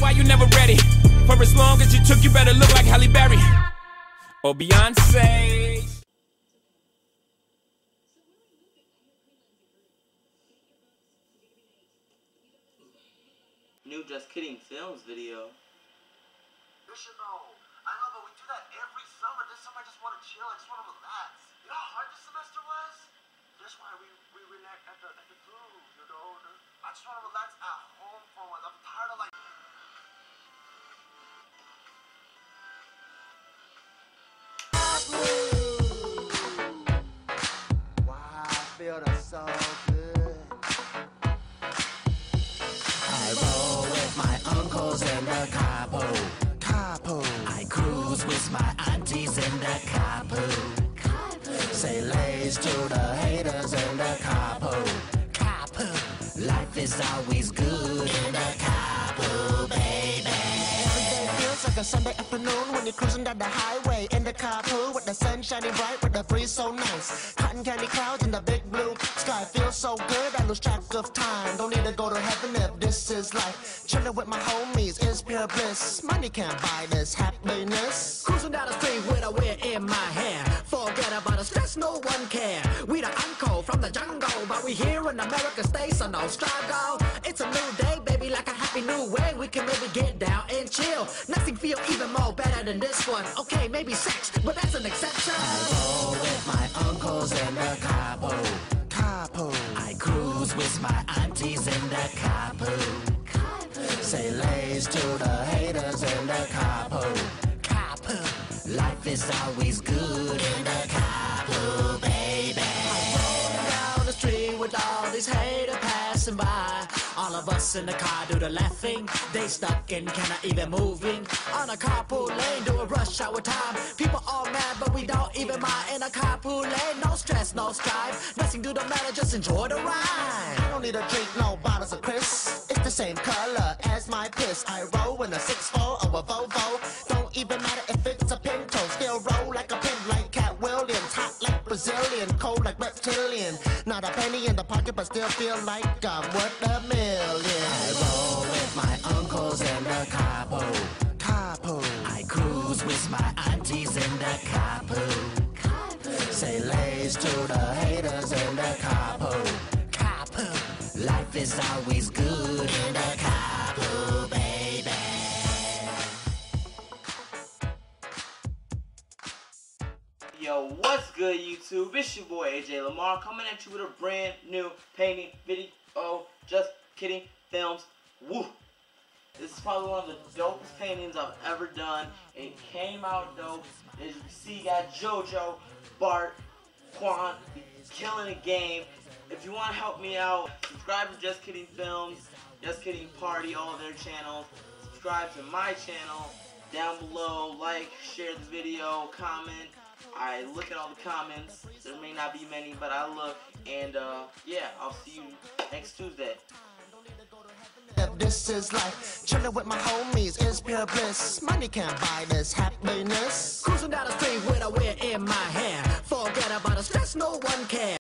why you never ready? For as long as you took, you better look like Halle Berry or Beyonce. New Just Kidding Films video. You should know. I know, but we do that every summer. This summer I just want to chill. I just want to relax. You know how hard this semester was? That's why we relax at the pool, you know? I just want to relax at home for once. I'm tired of like... Wow, I feel the soul. In the capo, I cruise with my aunties in the capo. Say lays to the haters in the capo. Capo, life is always good in the capo, baby. It feels like a Sunday afternoon when you're cruising down the highway in the capo with the sun shining bright, with the breeze so nice. Cotton candy clouds in the big blue sky feels so good. I lose track of time. Don't need to go to heaven if this is life. Chilling with my homies is pure bliss. Money can't buy this happiness. Cruising down the street with a weird in my hair. Forget about the stress, no one care. We the uncle from the jungle, but we here in America, stay so no struggle. It's a new day, baby, like a happy new way. We can maybe get down and chill. Nothing feel even more better than this one. Okay, maybe sex, but that's an exception. I roll with my uncles in the capo. I cruise with my aunties in the capo. Say lays to the haters in the capo. Capo, life is always good in the capo, baby. I'm rolling down the street with all these haters passing by. All of us in the car do the laughing. They stuck in, cannot even moving. On a carpool lane, do a rush hour time. People all mad, but we don't even mind. In a carpool lane, no stress, no strife. Nothing do the matter, just enjoy the ride. I don't need a drink, no bottles of crisp. It's the same color as my piss. I roll in a 6-4 or a Volvo. Don't even matter if it's a Pinto. Still roll like a pin, like Cat Williams. Hot like Brazilian, cold like reptilian. Not a penny in the pocket, but still feel like I'm worth a million. I roll with my uncles in the capo. I cruise with my aunties in the capo. Say lays to the haters in the capo. Capo, life is always good in the capo, baby. Yo, what's good, YouTube? It's your boy AJ Lamar coming at you with a brand new painting video. Just Kidding Films. Woo! This is probably one of the dopest paintings I've ever done. It came out dope. As you can see, you got Jojo, Bart, Quan, killing the game. If you want to help me out, subscribe to Just Kidding Films, Just Kidding Party, all of their channels. Subscribe to my channel down below. Like, share the video, comment. I look at all the comments. There may not be many, but I look. And yeah, I'll see you next Tuesday. This is life. Chilling with my homies is pure bliss. Money can't buy this happiness. Cruising down the street with a weird in my hair. Forget about the stress, no one cares.